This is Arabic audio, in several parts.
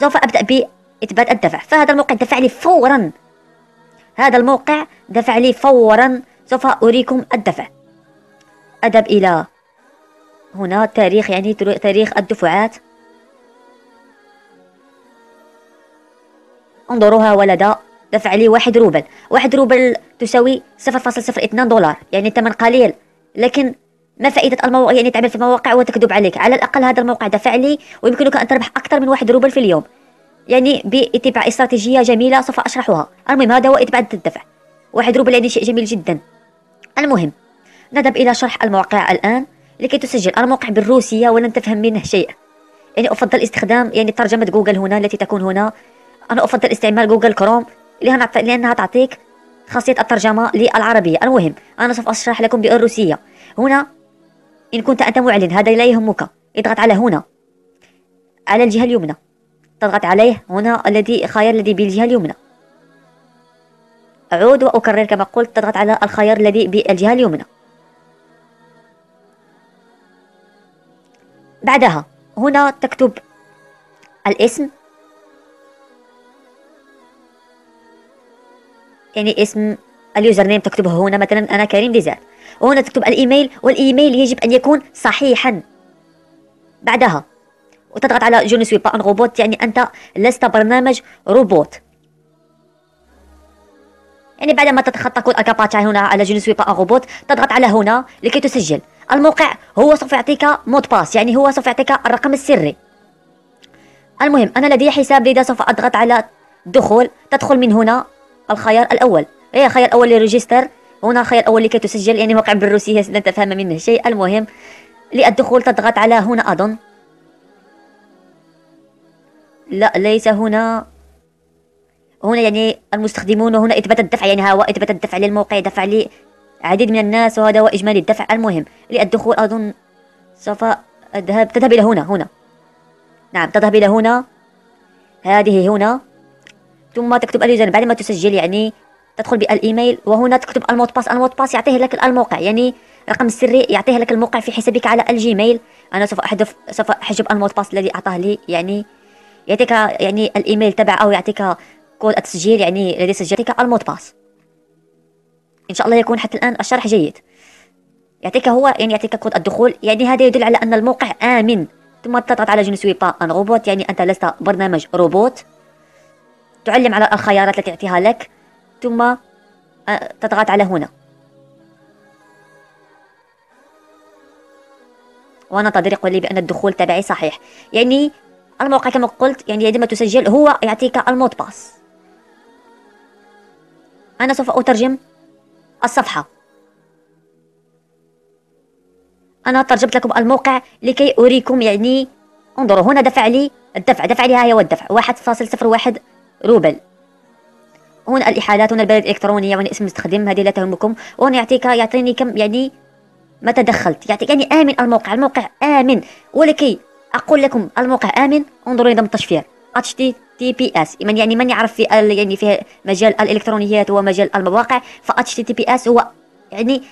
سوف أبدأ بإثبات الدفع. فهذا الموقع دفع لي فورا، هذا الموقع دفع لي فورا. سوف أريكم الدفع. أذهب إلى هنا تاريخ، يعني تاريخ الدفعات. انظروا ها ولد، دفع لي 1 روبل. 1 روبل تساوي 0.02 $، يعني ثمن قليل. لكن ما فائدة الموقع، يعني تعمل في مواقع وتكذب عليك. على الأقل هذا الموقع دفع لي، ويمكنك أن تربح أكثر من 1 روبل في اليوم، يعني باتباع استراتيجية جميلة سوف أشرحها. المهم هذا هو إتباع الدفع. 1 روبل يعني شيء جميل جدا. المهم نذهب إلى شرح الموقع الآن لكي تسجل. الموقع بالروسية ولن تفهم منه شيء، يعني أفضل استخدام يعني ترجمة جوجل هنا التي تكون هنا. أنا أفضل استعمال جوجل كروم لأنها تعطيك خاصية الترجمة للعربية. المهم أنا سوف أشرح لكم بالروسية. هنا إن كنت أنت معلن هذا لا يهمك، اضغط على هنا على الجهة اليمنى، تضغط عليه هنا الذي خيار الذي بالجهة اليمنى. أعود وأكرر كما قلت، تضغط على الخيار الذي بالجهة اليمنى. بعدها هنا تكتب الاسم، يعني اسم اليوزر نيم تكتبه هنا، مثلا أنا كريم ديزاد. وهنا تكتب الإيميل، والإيميل يجب أن يكون صحيحا. بعدها وتضغط على جو نو سوي با أن روبوت، يعني أنت لست برنامج روبوت. يعني بعدما تتخطى كود الكاباتشا هنا على جو نو سوي با أن روبوت، تضغط على هنا لكي تسجل. الموقع هو سوف يعطيك مود باس، يعني هو سوف يعطيك الرقم السري. المهم أنا لدي حساب، لذا سوف أضغط على الدخول. تدخل من هنا الخيار الأول، هي الخيار الأول للريجستر. هنا الخيار الأول لكي تسجل، يعني موقع بالروسية لن تفهم منه شيء. المهم للدخول تضغط على هنا أظن، لا ليس هنا، هنا يعني المستخدمون، وهنا إثبات الدفع. يعني ها هو إثبات الدفع للموقع، دفع لي عديد من الناس، وهذا هو إجمالي الدفع. المهم للدخول أظن سوف تذهب إلى هنا، نعم تذهب إلى هنا، هذه هنا، ثم تكتب اليوزر. بعد ما تسجل يعني تدخل بالإيميل، وهنا تكتب المود باس. المود باس يعطيه لك الموقع، يعني رقم سري يعطيه لك الموقع في حسابك على الجيميل. أنا سوف أحجب المود باس الذي أعطاه لي، يعني يعطيك يعني الإيميل تبع أو يعطيك كود التسجيل، يعني الذي سجلتك المود باس. إن شاء الله يكون حتى الآن الشرح جيد. يعطيك هو يعني يعطيك كود الدخول، يعني هذا يدل على أن الموقع آمن. ثم تضغط على جو نو سوي با أن روبوت، يعني أنت لست برنامج روبوت. تعلم على الخيارات التي تعطيها لك، ثم تضغط على هنا وننتظر. يقول لي بأن الدخول تبعي صحيح. يعني الموقع كما قلت، يعني عندما تسجل هو يعطيك المود باس. أنا سوف أترجم الصفحة. أنا ترجمت لكم الموقع لكي أريكم، يعني انظروا هنا دفع لي الدفع، دفع لي هاي هو الدفع 1.01 روبل. هنا الإحالات، هنا البريد الإلكترونية، وهنا اسم المستخدم، هذه لا تهمكم. وهنا يعطيني كم، يعني متى دخلت، يعطيك يعني آمن الموقع، الموقع آمن. ولكي أقول لكم الموقع آمن، انظروا نظام التشفير HTTPS. يعني من يعرف في يعني في مجال الإلكترونيات ومجال المواقع، ف HTTPS هو يعني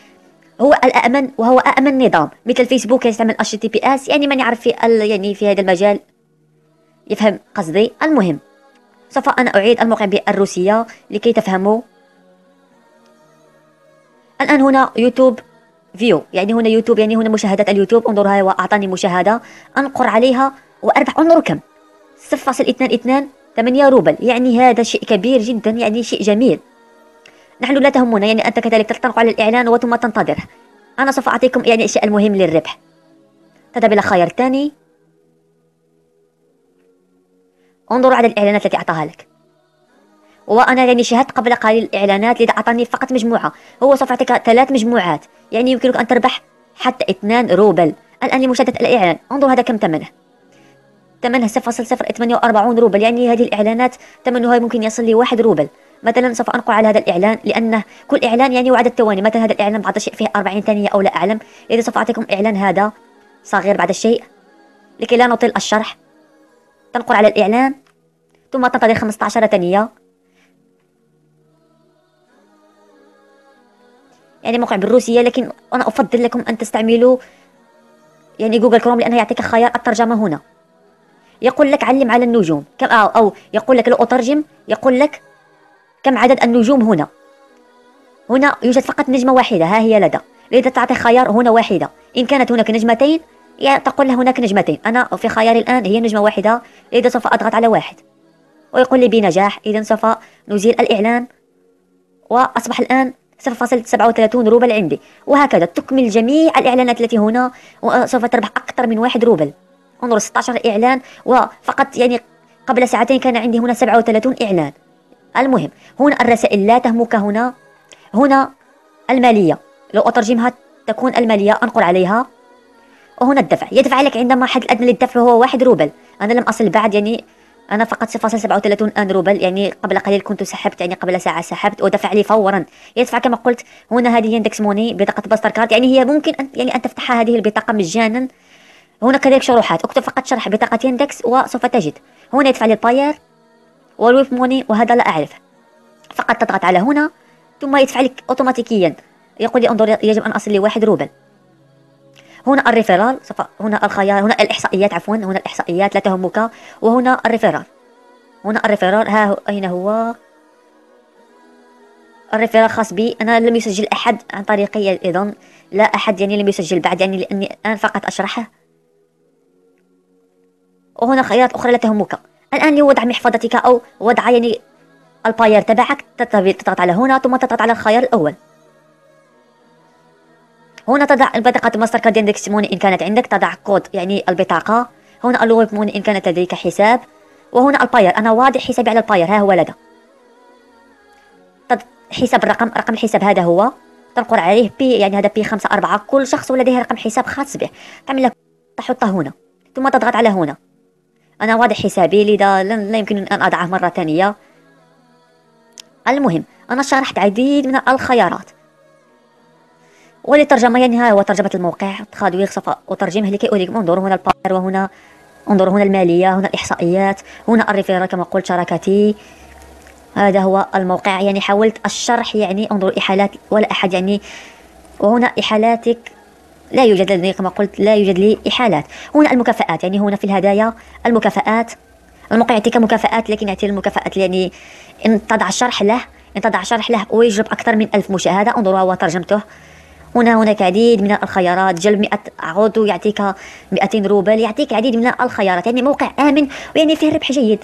هو الأأمن، وهو أأمن نظام. مثل فيسبوك يستعمل HTTPS، يعني من يعرف في يعني في هذا المجال يفهم قصدي. المهم سوف أنا أعيد الموقع بالروسية لكي تفهموا. الآن هنا يوتيوب فيو، يعني هنا يوتيوب، يعني هنا مشاهدة اليوتيوب. انظر هاي وأعطاني مشاهدة، أنقر عليها وأربح. انظروا كم، 0.228 روبل. يعني هذا شيء كبير جدا، يعني شيء جميل. نحن لا تهمنا، يعني أنت كذلك تنقر على الإعلان وثم تنتظر. أنا سوف أعطيكم يعني الشيء المهم للربح. تذهب إلى خيار ثاني، انظروا عدد الإعلانات التي أعطاها لك. وأنا يعني شاهدت قبل قليل الإعلانات، لذا أعطاني فقط مجموعة. هو سوف يعطيك 3 مجموعات، يعني يمكنك أن تربح حتى 2 روبل. الآن لمشاهدة الإعلان، انظروا هذا كم ثمنه، ثمنه 0.048 روبل. يعني هذه الإعلانات ثمنها ممكن يصل ل 1 روبل مثلا. سوف أنقر على هذا الإعلان، لأنه كل إعلان يعني وعدد ثواني. مثلا هذا الإعلان بعض الشيء فيه 40 ثانية أو لا أعلم، لذا سوف أعطيكم إعلان هذا صغير بعد الشيء لكي لا نطيل الشرح. تنقر على الإعلان ثم تنتظر 15 ثانية. يعني موقع بالروسية، لكن أنا أفضل لكم أن تستعملوا يعني جوجل كروم، لأنه يعطيك خيار الترجمة هنا. يقول لك علم على النجوم كم، أو يقول لك لو أترجم يقول لك كم عدد النجوم هنا. هنا يوجد فقط نجمة واحدة، ها هي لدى، لذا تعطي خيار هنا واحدة. إن كانت هناك نجمتين يعني تقول له هناك نجمتين. أنا في خياري الآن هي نجمة واحدة، لذا سوف أضغط على واحد ويقول لي بنجاح. إذا سوف نزيل الإعلان وأصبح الآن 0.37 روبل عندي، وهكذا تكمل جميع الإعلانات التي هنا وسوف تربح أكثر من 1 روبل. انظروا 16 إعلان، وفقط يعني قبل ساعتين كان عندي هنا 37 إعلان. المهم هنا الرسائل لا تهمك. هنا المالية، لو أترجمها تكون المالية، أنقر عليها. وهنا الدفع، يدفع لك عندما حد الأدنى للدفع هو 1 روبل. أنا لم أصل بعد، يعني أنا فقط 0.37 آن روبل، يعني قبل قليل كنت سحبت، يعني قبل ساعة سحبت ودفع لي فورا. يدفع كما قلت. هنا هذه يندكس موني، بطاقة باستر كارد، يعني هي ممكن أن تفتح هذه البطاقة مجانا. هنا كذلك شروحات، اكتب فقط شرح بطاقة يندكس وسوف تجد. هنا يدفع لي الباير والويب موني، وهذا لا أعرف، فقط تضغط على هنا ثم يدفع لك أوتوماتيكيا. يقول لي انظر يجب أن أصل لي 1 روبل. هنا الريفيرال، هنا الخيار، هنا الإحصائيات عفوا، هنا الإحصائيات لا تهمك. وهنا الريفيرال، ها أين هو الريفيرال خاص بي. أنا لم يسجل أحد عن طريقي، إذن لا أحد يعني لم يسجل بعد، يعني لأني الآن فقط أشرحه. وهنا خيارات أخرى لا تهمك الآن لوضع محفظتك أو وضع يعني الباير تبعك. تضغط على هنا ثم تضغط على الخيار الأول. هنا تضع البطاقة ماستر كارد يندكس موني إن كانت عندك، تضع كود يعني البطاقة. هنا الويب موني إن كانت لديك حساب. وهنا الباير، أنا واضع حسابي على الباير، ها هو لدى حساب الرقم، رقم الحساب هذا هو، تنقر عليه بي، يعني هذا بي 5 4. كل شخص لديه رقم حساب خاص به، تعمل تحطه هنا ثم تضغط على هنا. أنا واضع حسابي لذا لا يمكنني أن أضعه مرة ثانية. المهم أنا شرحت العديد من الخيارات. وللترجمة يعني ها هو ترجمة الموقع، تخادوير سوف أترجمه لكي أريكم. انظروا هنا الباير، وهنا انظروا هنا المالية، هنا الإحصائيات، هنا الريفيرال كما قلت شراكتي. هذا هو الموقع، يعني حاولت الشرح. يعني انظروا الإحالات ولا أحد يعني، وهنا إحالاتك لا يوجد لدي كما قلت، لا يوجد لي إحالات. هنا المكافآت، يعني هنا في الهدايا المكافآت، الموقع يعطيك مكافآت، لكن يعطي المكافآت يعني إن تضع شرح له، ويجلب أكثر من 1000 مشاهدة. انظروا هو ترجمته. هناك عديد من الخيارات، جلب 100 عضو يعطيك 200 روبل، يعطيك عديد من الخيارات. يعني موقع آمن، ويعني فيه ربح جيد،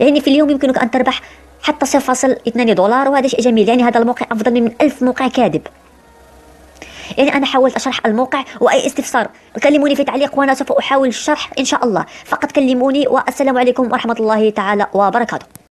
يعني في اليوم يمكنك أن تربح حتى 0.2 دولار، وهذا شيء جميل. يعني هذا الموقع أفضل من 1000 موقع كاذب. يعني أنا حاولت أشرح الموقع، وأي استفسار كلموني في تعليق وأنا سوف أحاول الشرح إن شاء الله. فقط كلموني، والسلام عليكم ورحمة الله تعالى وبركاته.